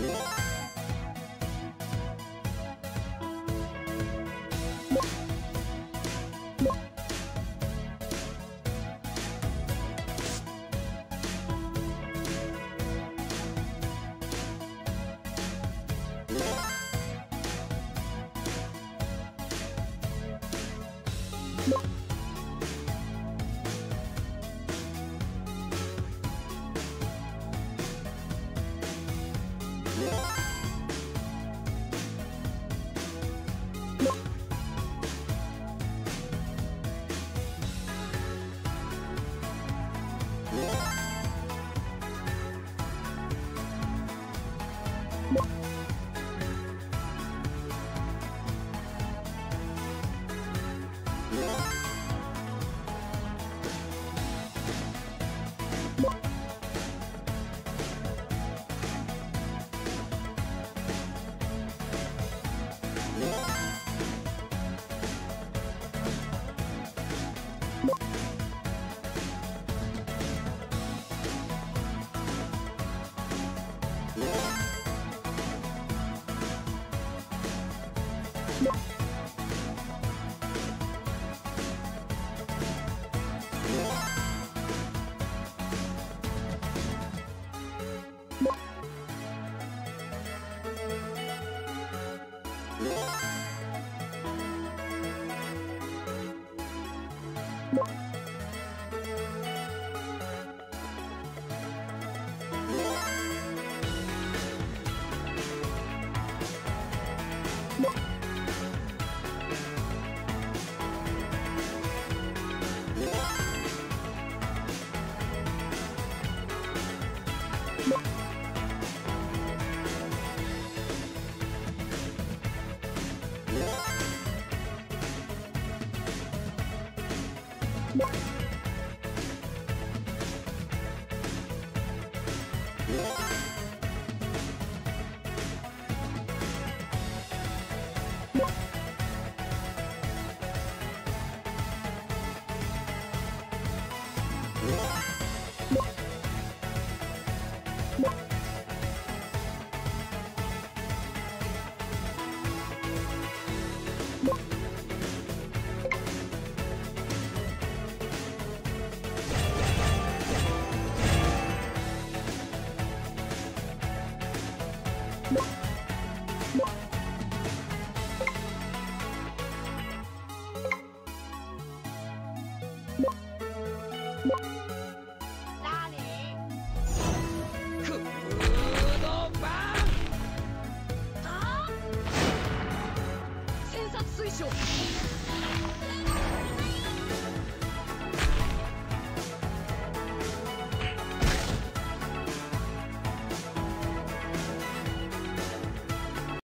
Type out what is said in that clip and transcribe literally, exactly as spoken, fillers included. よいしょ。